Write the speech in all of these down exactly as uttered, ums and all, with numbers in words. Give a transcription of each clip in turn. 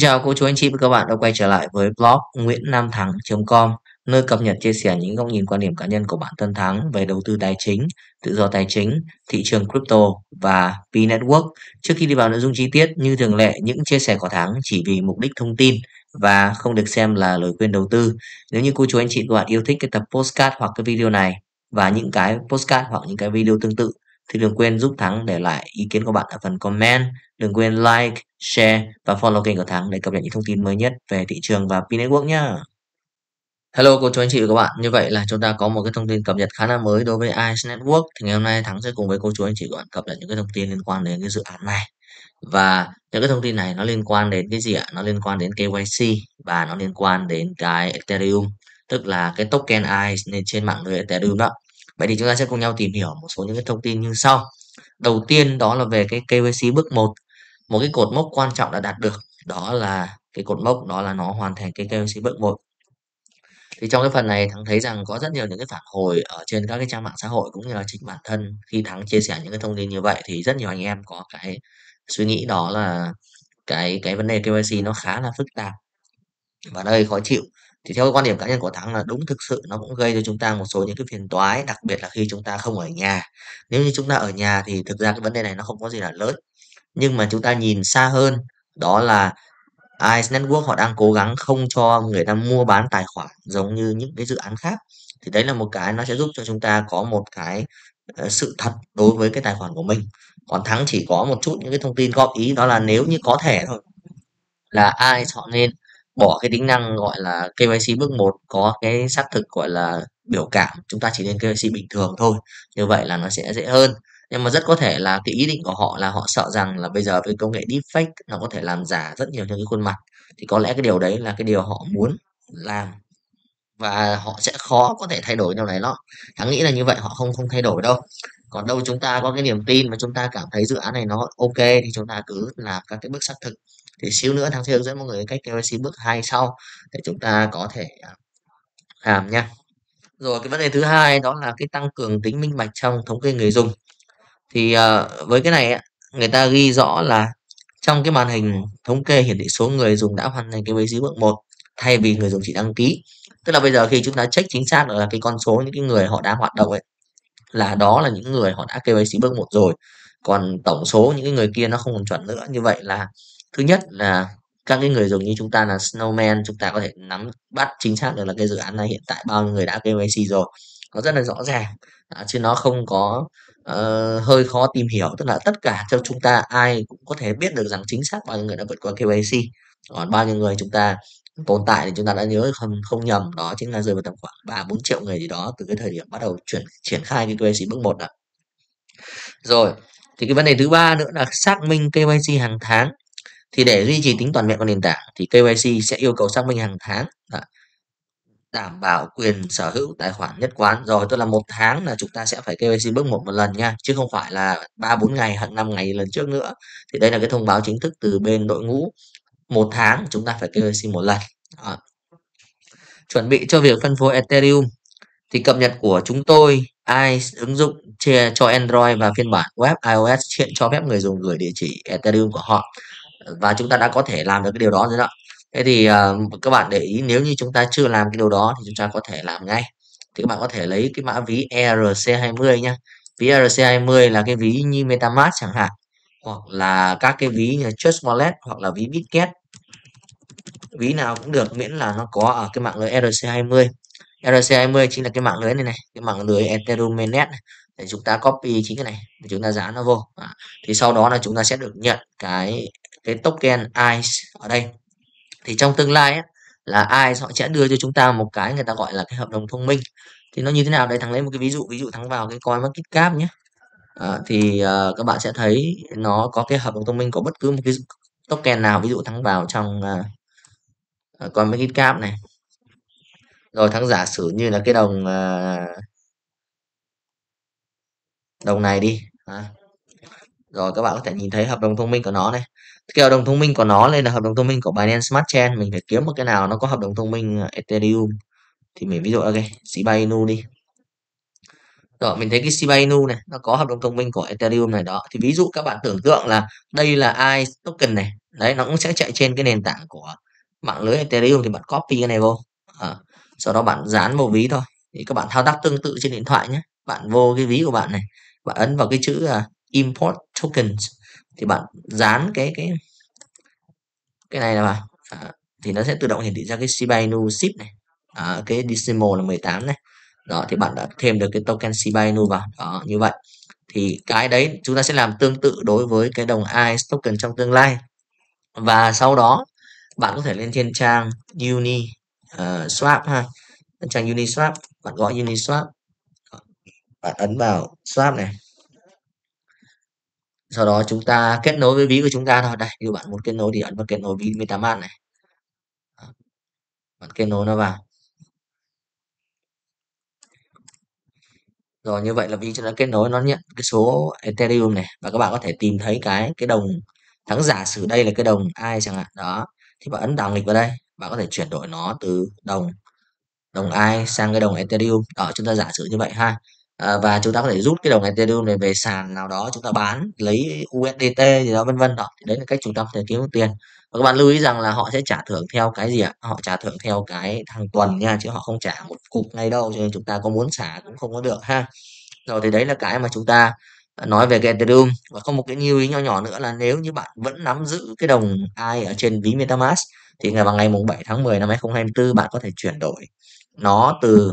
Xin chào cô chú anh chị và các bạn đã quay trở lại với blog nguyễn nam thắng chấm com, nơi cập nhật chia sẻ những góc nhìn quan điểm cá nhân của bản thân Thắng về đầu tư tài chính, tự do tài chính, thị trường crypto và Pi Network. Trước khi đi vào nội dung chi tiết, như thường lệ, những chia sẻ của Thắng chỉ vì mục đích thông tin và không được xem là lời khuyên đầu tư. Nếu như cô chú anh chị và các bạn yêu thích cái tập podcast hoặc cái video này và những cái podcast hoặc những cái video tương tự, thì đừng quên giúp Thắng để lại ý kiến của bạn ở phần comment. Đừng quên like, share và follow kênh của Thắng để cập nhật những thông tin mới nhất về thị trường và Pi Network nhé. Hello cô chú anh chị và các bạn. Như vậy là chúng ta có một cái thông tin cập nhật khá là mới đối với Ice Network. Thì ngày hôm nay Thắng sẽ cùng với cô chú anh chị và các bạn cập nhật những cái thông tin liên quan đến cái dự án này. Và những cái thông tin này nó liên quan đến cái gì ạ? Nó liên quan đến K Y C và nó liên quan đến cái Ethereum, tức là cái token Ice trên mạng lưới Ethereum đó. Vậy thì chúng ta sẽ cùng nhau tìm hiểu một số những cái thông tin như sau. Đầu tiên đó là về cái K Y C bước một. Một cái cột mốc quan trọng đã đạt được, đó là cái cột mốc đó là nó hoàn thành cái K Y C bước một. Thì trong cái phần này Thắng thấy rằng có rất nhiều những cái phản hồi ở trên các cái trang mạng xã hội cũng như là chính bản thân khi Thắng chia sẻ những cái thông tin như vậy, thì rất nhiều anh em có cái suy nghĩ đó là cái cái vấn đề K Y C nó khá là phức tạp và đây khó chịu. Thì theo cái quan điểm cá nhân của Thắng là đúng, thực sự nó cũng gây cho chúng ta một số những cái phiền toái, đặc biệt là khi chúng ta không ở nhà. Nếu như chúng ta ở nhà thì thực ra cái vấn đề này nó không có gì là lớn. Nhưng mà chúng ta nhìn xa hơn, đó là Ice Network họ đang cố gắng không cho người ta mua bán tài khoản giống như những cái dự án khác. Thì đấy là một cái nó sẽ giúp cho chúng ta có một cái sự thật đối với cái tài khoản của mình. Còn Thắng chỉ có một chút những cái thông tin góp ý, đó là nếu như có thể thôi là Ice họ nên bỏ cái tính năng gọi là K Y C bước một có cái xác thực gọi là biểu cảm, chúng ta chỉ nên K Y C bình thường thôi, như vậy là nó sẽ dễ hơn. Nhưng mà rất có thể là cái ý định của họ là họ sợ rằng là bây giờ với công nghệ Deepfake nó có thể làm giả rất nhiều những cái khuôn mặt, thì có lẽ cái điều đấy là cái điều họ muốn làm và họ sẽ khó có thể thay đổi điều này đó. Thắng nghĩ là như vậy, họ không không thay đổi đâu. Còn đâu chúng ta có cái niềm tin mà chúng ta cảm thấy dự án này nó ok thì chúng ta cứ làm các cái bước xác thực. Thì xíu nữa Thắng sẽ hướng dẫn mọi người cách K Y C bước hai sau để chúng ta có thể làm nha. Rồi cái vấn đề thứ hai đó là cái tăng cường tính minh bạch trong thống kê người dùng. Thì uh, với cái này người ta ghi rõ là trong cái màn hình thống kê hiển thị số người dùng đã hoàn thành K Y C bước một, thay vì người dùng chỉ đăng ký. Tức là bây giờ khi chúng ta check chính xác là cái con số những cái người họ đã hoạt động ấy, là đó là những người họ đã K Y C bước một rồi. Còn tổng số những cái người kia nó không còn chuẩn nữa. Như vậy là thứ nhất là các cái người dùng như chúng ta là Snowman, chúng ta có thể nắm bắt chính xác được là cái dự án này hiện tại bao nhiêu người đã K Y C rồi. Nó rất là rõ ràng, à, chứ nó không có uh, hơi khó tìm hiểu. Tức là tất cả cho chúng ta ai cũng có thể biết được rằng chính xác bao nhiêu người đã vượt qua K Y C. Còn bao nhiêu người chúng ta tồn tại thì chúng ta đã nhớ không, không nhầm, đó chính là rơi vào tầm khoảng ba bốn triệu người gì đó từ cái thời điểm bắt đầu chuyển, triển khai cái K Y C bước một ạ. Rồi, thì cái vấn đề thứ ba nữa là xác minh K Y C hàng tháng. Thì để duy trì tính toàn vẹn của nền tảng thì K Y C sẽ yêu cầu xác minh hàng tháng, đảm bảo quyền sở hữu tài khoản nhất quán. Rồi, tức là một tháng là chúng ta sẽ phải K Y C bước một một lần nha, chứ không phải là ba bốn ngày hoặc năm ngày lần trước nữa. Thì đây là cái thông báo chính thức từ bên đội ngũ, một tháng chúng ta phải K Y C một lần. Đó. Chuẩn bị cho việc phân phối Ethereum. Thì cập nhật của chúng tôi, Ice ứng dụng chia cho Android và phiên bản web iOS hiện cho phép người dùng gửi địa chỉ Ethereum của họ. Và chúng ta đã có thể làm được cái điều đó rồi đó. Thế thì uh, các bạn để ý, nếu như chúng ta chưa làm cái điều đó thì chúng ta có thể làm ngay. Thì các bạn có thể lấy cái mã ví E R C hai mươi nhé. Ví E R C hai mươi là cái ví như Metamask chẳng hạn, hoặc là các cái ví như Trust Wallet hoặc là ví Bitget. Ví nào cũng được miễn là nó có ở cái mạng lưới E R C hai mươi. E R C hai mươi chính là cái mạng lưới này này, cái mạng lưới Ethereum mainnet này. Để chúng ta copy chính cái này để chúng ta dán nó vô. À, thì sau đó là chúng ta sẽ được nhận cái cái token Ice ở đây. Thì trong tương lai ấy, là Ice họ sẽ đưa cho chúng ta một cái người ta gọi là cái hợp đồng thông minh. Thì nó như thế nào đấy, Thắng lấy một cái ví dụ, ví dụ Thắng vào cái Coin market cap nhé. À, thì uh, các bạn sẽ thấy nó có cái hợp đồng thông minh của bất cứ một cái token nào. Ví dụ Thắng vào trong uh, Coin market cap này, rồi Thắng giả sử như là cái đồng uh, đồng này đi. À, rồi các bạn có thể nhìn thấy hợp đồng thông minh của nó này. Cái hợp đồng thông minh của nó lên là hợp đồng thông minh của Binance smart chain. Mình phải kiếm một cái nào nó có hợp đồng thông minh Ethereum. Thì mình ví dụ ok, Shiba Inu đi. Rồi mình thấy cái Shiba Inu này nó có hợp đồng thông minh của Ethereum này đó. Thì ví dụ các bạn tưởng tượng là đây là Ice token này, đấy, nó cũng sẽ chạy trên cái nền tảng của mạng lưới Ethereum. Thì bạn copy cái này vô, à, sau đó bạn dán vào ví thôi. Thì các bạn thao tác tương tự trên điện thoại nhé. Bạn vô cái ví của bạn này, bạn ấn vào cái chữ uh, import tokens, thì bạn dán cái cái cái này là vào, à, thì nó sẽ tự động hiển thị ra cái Shiba Inu ship này, à, cái decimal là mười tám này. Đó, thì bạn đã thêm được cái token Shiba Inu vào. Đó, như vậy thì cái đấy chúng ta sẽ làm tương tự đối với cái đồng Ice token trong tương lai. Và sau đó bạn có thể lên trên trang Uni uh, Swap ha, trang Uni Swap, bạn gọi Uni Swap, bạn ấn vào Swap này. Sau đó chúng ta kết nối với ví của chúng ta thôi. Đây, như bạn muốn kết nối thì ấn vào kết nối ví MetaMask này. Bạn kết nối nó vào. Rồi, như vậy là ví cho nó kết nối, nó nhận cái số Ethereum này, và các bạn có thể tìm thấy cái cái đồng thắng giả sử đây là cái đồng ai chẳng hạn. Đó, thì bạn ấn đảo nghịch vào đây, bạn có thể chuyển đổi nó từ đồng đồng ai sang cái đồng Ethereum. Đó, chúng ta giả sử như vậy ha. À, và chúng ta có thể rút cái đồng Ethereum này về sàn nào đó, chúng ta bán lấy u ét đê tê gì đó vân vân. Đó, thì đấy là cách chúng ta có thể kiếm tiền. Và các bạn lưu ý rằng là họ sẽ trả thưởng theo cái gì ạ? Họ trả thưởng theo cái hàng tuần nha, chứ họ không trả một cục ngay đâu, cho nên chúng ta có muốn xả cũng không có được ha. Rồi, thì đấy là cái mà chúng ta nói về cái Ethereum. Và có một cái lưu ý nhỏ nhỏ nữa là nếu như bạn vẫn nắm giữ cái đồng ai ở trên ví MetaMask thì ngày vào ngày mùng bảy tháng mười năm hai nghìn không trăm hai mươi tư bạn có thể chuyển đổi nó từ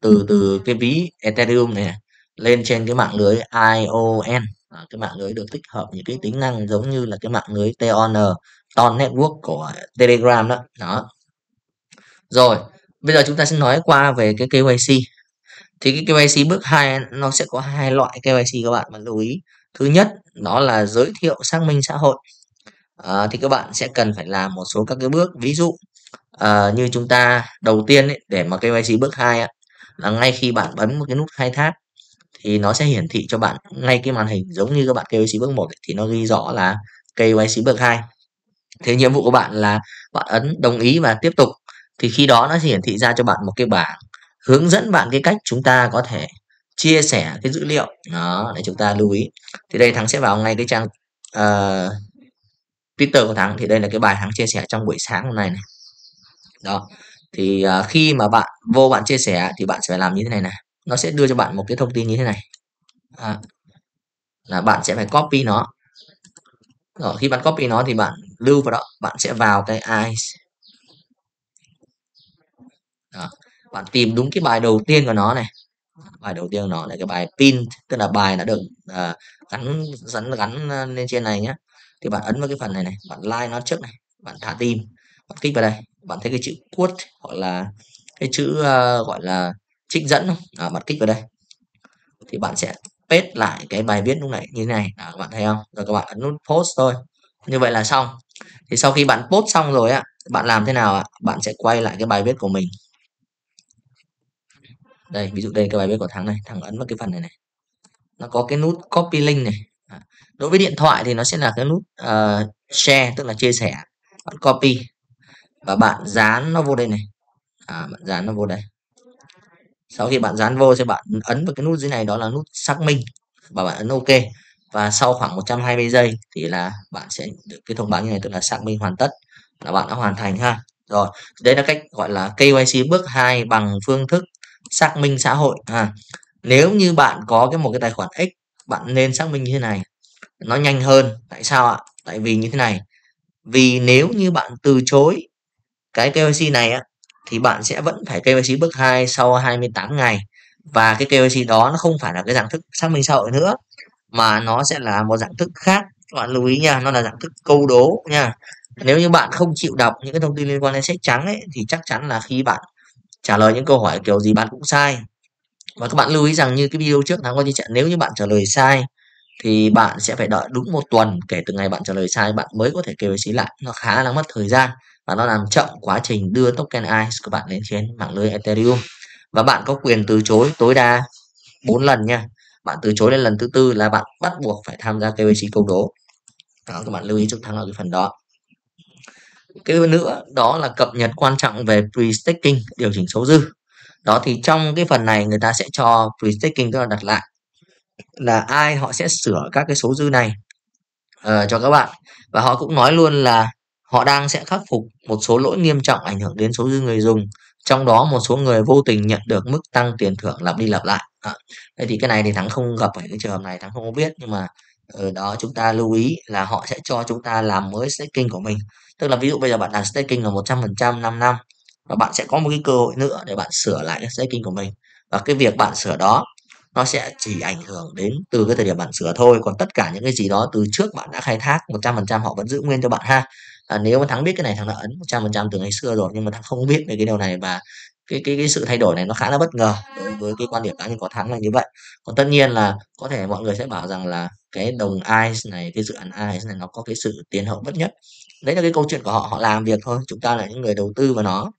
từ từ cái ví Ethereum này lên trên cái mạng lưới i o en. À, cái mạng lưới được tích hợp những cái tính năng giống như là cái mạng lưới tê o en, TON Network của Telegram đó. Đó. Rồi, bây giờ chúng ta sẽ nói qua về cái ca y xê. Thì cái ca y xê bước hai nó sẽ có hai loại ca y xê các bạn mà lưu ý. Thứ nhất, đó là giới thiệu xác minh xã hội. À, thì các bạn sẽ cần phải làm một số các cái bước. Ví dụ à, như chúng ta đầu tiên ấy, để mà ca y xê bước hai ấy, là ngay khi bạn bấm một cái nút khai thác thì nó sẽ hiển thị cho bạn ngay cái màn hình giống như các bạn ca y xê bước một ấy, thì nó ghi rõ là ca y xê bước hai. Thế nhiệm vụ của bạn là bạn ấn đồng ý và tiếp tục. Thì khi đó nó sẽ hiển thị ra cho bạn một cái bảng hướng dẫn bạn cái cách chúng ta có thể chia sẻ cái dữ liệu. Đó, để chúng ta lưu ý. Thì đây Thắng sẽ vào ngay cái trang uh, Twitter của Thắng. Thì đây là cái bài Thắng chia sẻ trong buổi sáng hôm nay này. Đó. Thì uh, khi mà bạn vô bạn chia sẻ thì bạn sẽ phải làm như thế này này. Nó sẽ đưa cho bạn một cái thông tin như thế này. À, là bạn sẽ phải copy nó. Rồi, khi bạn copy nó thì bạn lưu vào đó. Bạn sẽ vào cái Ice. Đó. Bạn tìm đúng cái bài đầu tiên của nó này. Bài đầu tiên của nó là cái bài pin. Tức là bài đã được uh, gắn, gắn gắn lên trên này nhé. Thì bạn ấn vào cái phần này này. Bạn like nó trước này. Bạn thả tim. Bạn kích vào đây. Bạn thấy cái chữ quote hoặc là cái chữ uh, gọi là trích dẫn không? À, bạn kích vào đây thì bạn sẽ paste lại cái bài viết lúc nãy như thế này. À, các bạn thấy không? Rồi các bạn ấn nút post thôi. Như vậy là xong. Thì sau khi bạn post xong rồi á, bạn làm thế nào ạ? Bạn sẽ quay lại cái bài viết của mình. Đây, ví dụ đây cái bài viết của Thắng này, Thắng ấn vào cái phần này này. Nó có cái nút copy link này. À, đối với điện thoại thì nó sẽ là cái nút uh, share, tức là chia sẻ. Bạn copy và bạn dán nó vô đây này. À, bạn dán nó vô đây. Sau khi bạn dán vô thì bạn ấn vào cái nút dưới này, đó là nút xác minh, và bạn ấn OK. Và sau khoảng một trăm hai mươi giây thì là bạn sẽ được cái thông báo như này, tức là xác minh hoàn tất, là bạn đã hoàn thành ha. Rồi, đây là cách gọi là ca y xê bước hai bằng phương thức xác minh xã hội. À, nếu như bạn có cái một cái tài khoản X, bạn nên xác minh như thế này, nó nhanh hơn. Tại sao ạ? Tại vì như thế này, vì nếu như bạn từ chối cái ca y xê này á, thì bạn sẽ vẫn phải ca y xê bước hai sau hai mươi tám ngày. Và cái ca y xê đó nó không phải là cái dạng thức xác minh xã hội nữa, mà nó sẽ là một dạng thức khác. Các bạn lưu ý nha, nó là dạng thức câu đố nha. Nếu như bạn không chịu đọc những cái thông tin liên quan đến sách trắng ấy, thì chắc chắn là khi bạn trả lời những câu hỏi kiểu gì bạn cũng sai. Và các bạn lưu ý rằng như cái video trước Thắng có chia sẻ, nếu như bạn trả lời sai thì bạn sẽ phải đợi đúng một tuần kể từ ngày bạn trả lời sai, bạn mới có thể ca y xê lại. Nó khá là mất thời gian và nó làm chậm quá trình đưa token Ice của bạn lên trên mạng lưới Ethereum. Và bạn có quyền từ chối tối đa bốn lần nha. Bạn từ chối đến lần thứ tư là bạn bắt buộc phải tham gia ca y xê câu đố. Đó, các bạn lưu ý cho Thắng ở cái phần đó. Cái nữa đó là cập nhật quan trọng về pre-staking, điều chỉnh số dư. Đó, thì trong cái phần này người ta sẽ cho pre-staking, tức là đặt lại, là ai họ sẽ sửa các cái số dư này uh, cho các bạn. Và họ cũng nói luôn là họ đang sẽ khắc phục một số lỗi nghiêm trọng ảnh hưởng đến số dư người dùng, trong đó một số người vô tình nhận được mức tăng tiền thưởng lặp đi lặp lại. À, thế thì cái này thì Thắng không gặp ở cái trường hợp này, Thắng không biết, nhưng mà ở đó chúng ta lưu ý là họ sẽ cho chúng ta làm mới staking của mình. Tức là ví dụ bây giờ bạn làm staking ở một trăm phần trăm năm năm, và bạn sẽ có một cái cơ hội nữa để bạn sửa lại cái staking của mình. Và cái việc bạn sửa đó nó sẽ chỉ ảnh hưởng đến từ cái thời điểm bạn sửa thôi, còn tất cả những cái gì đó từ trước bạn đã khai thác một trăm phần trăm họ vẫn giữ nguyên cho bạn ha. À, nếu mà Thắng biết cái này, Thắng đã ấn một trăm phần trăm từ ngày xưa rồi, nhưng mà Thắng không biết về cái điều này, và cái cái cái sự thay đổi này nó khá là bất ngờ đối với cái quan điểm cá nhân của Thắng là như vậy. Còn tất nhiên là có thể mọi người sẽ bảo rằng là cái đồng Ice này, cái dự án Ice này nó có cái sự tiền hậu bất nhất. Đấy là cái câu chuyện của họ, họ làm việc thôi. Chúng ta là những người đầu tư vào nó,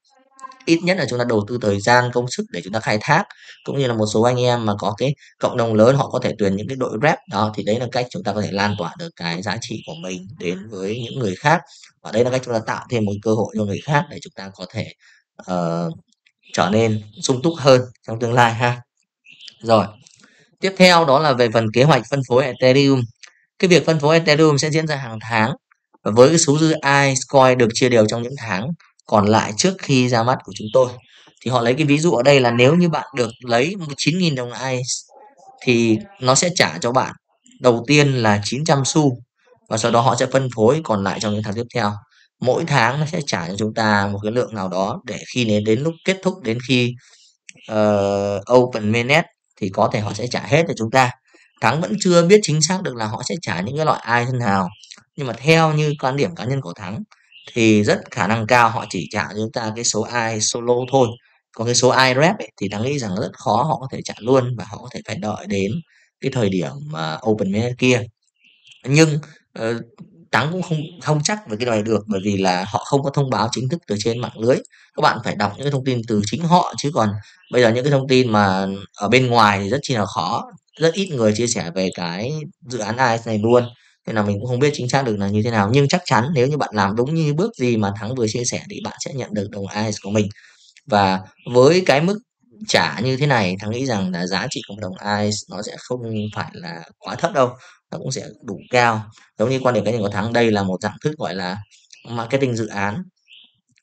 ít nhất là chúng ta đầu tư thời gian, công sức để chúng ta khai thác, cũng như là một số anh em mà có cái cộng đồng lớn họ có thể tuyển những cái đội rep đó, thì đấy là cách chúng ta có thể lan tỏa được cái giá trị của mình đến với những người khác, và đây là cách chúng ta tạo thêm một cơ hội cho người khác để chúng ta có thể uh, trở nên sung túc hơn trong tương lai ha. Rồi, tiếp theo đó là về phần kế hoạch phân phối Ethereum. Cái việc phân phối Ethereum sẽ diễn ra hàng tháng, và với cái số dư Ice Coin được chia đều trong những tháng còn lại trước khi ra mắt của chúng tôi, thì họ lấy cái ví dụ ở đây là nếu như bạn được lấy chín nghìn đồng Ice thì nó sẽ trả cho bạn đầu tiên là chín trăm xu, và sau đó họ sẽ phân phối còn lại trong những tháng tiếp theo. Mỗi tháng nó sẽ trả cho chúng ta một cái lượng nào đó để khi đến, đến lúc kết thúc, đến khi uh, Open Mainnet thì có thể họ sẽ trả hết cho chúng ta. Thắng vẫn chưa biết chính xác được là họ sẽ trả những cái loại ai thế nào, nhưng mà theo như quan điểm cá nhân của Thắng thì rất khả năng cao họ chỉ trả cho chúng ta cái số ai solo thôi. Còn cái số ai rep ấy, thì Thắng nghĩ rằng rất khó họ có thể trả luôn, và họ có thể phải đợi đến cái thời điểm uh, Open Mainnet kia. Nhưng uh, Thắng cũng không không chắc về cái này được, bởi vì là họ không có thông báo chính thức từ trên mạng lưới. Các bạn phải đọc những cái thông tin từ chính họ, chứ còn bây giờ những cái thông tin mà ở bên ngoài thì rất chi là khó, rất ít người chia sẻ về cái dự án Ice này luôn, nên là mình cũng không biết chính xác được là như thế nào. Nhưng chắc chắn nếu như bạn làm đúng như bước gì mà Thắng vừa chia sẻ thì bạn sẽ nhận được đồng Ice của mình. Và với cái mức trả như thế này, Thắng nghĩ rằng là giá trị của đồng Ice nó sẽ không phải là quá thấp đâu, nó cũng sẽ đủ cao. Giống như quan điểm cá nhân của Thắng, đây là một dạng thức gọi là marketing dự án,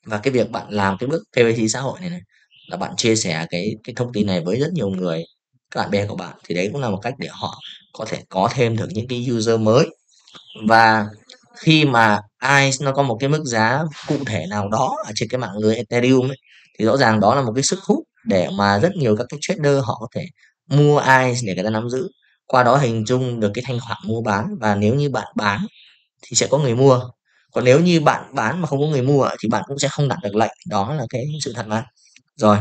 và cái việc bạn làm cái bước ca vê xê xã hội này, này là bạn chia sẻ cái cái thông tin này với rất nhiều người, các bạn bè của bạn, thì đấy cũng là một cách để họ có thể có thêm được những cái user mới. Và khi mà Ice nó có một cái mức giá cụ thể nào đó ở trên cái mạng lưới Ethereum ấy, thì rõ ràng đó là một cái sức hút để mà rất nhiều các cái trader họ có thể mua Ice để người ta nắm giữ, qua đó hình dung được cái thanh khoản mua bán. Và nếu như bạn bán thì sẽ có người mua, còn nếu như bạn bán mà không có người mua thì bạn cũng sẽ không đặt được lệnh, đó là cái sự thật mà. Rồi,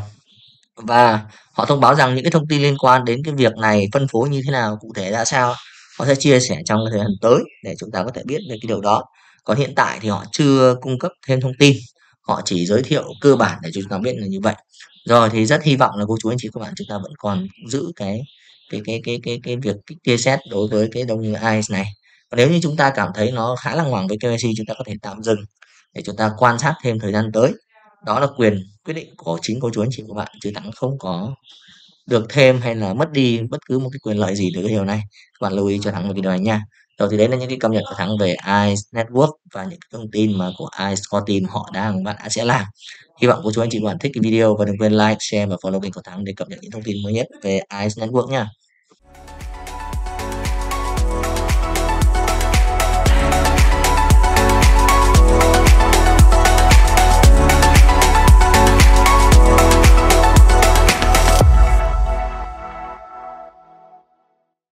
và họ thông báo rằng những cái thông tin liên quan đến cái việc này phân phối như thế nào, cụ thể ra sao, họ sẽ chia sẻ trong thời gian tới để chúng ta có thể biết về cái điều đó. Còn hiện tại thì họ chưa cung cấp thêm thông tin, họ chỉ giới thiệu cơ bản để chúng ta biết là như vậy. Rồi, thì rất hy vọng là cô chú anh chị các bạn chúng ta vẫn còn giữ cái cái cái cái cái cái việc chia sẻ đối với cái đồng Ice này. Và nếu như chúng ta cảm thấy nó khá là ngoằng với ca vê xê, chúng ta có thể tạm dừng để chúng ta quan sát thêm thời gian tới. Đó là quyền quyết định của chính cô chú anh chị của bạn, chứ Thắng không có được thêm hay là mất đi bất cứ một cái quyền lợi gì từ cái điều này. Các bạn lưu ý cho Thắng một cái điều này nha. Rồi, thì đấy là những cái cập nhật của Thắng về Ice Network và những thông tin mà của Ice Core Team họ đang bạn đã sẽ làm. Hy vọng cô chú anh chị bạn thích cái video, và đừng quên like, share và follow kênh của Thắng để cập nhật những thông tin mới nhất về Ice Network nha.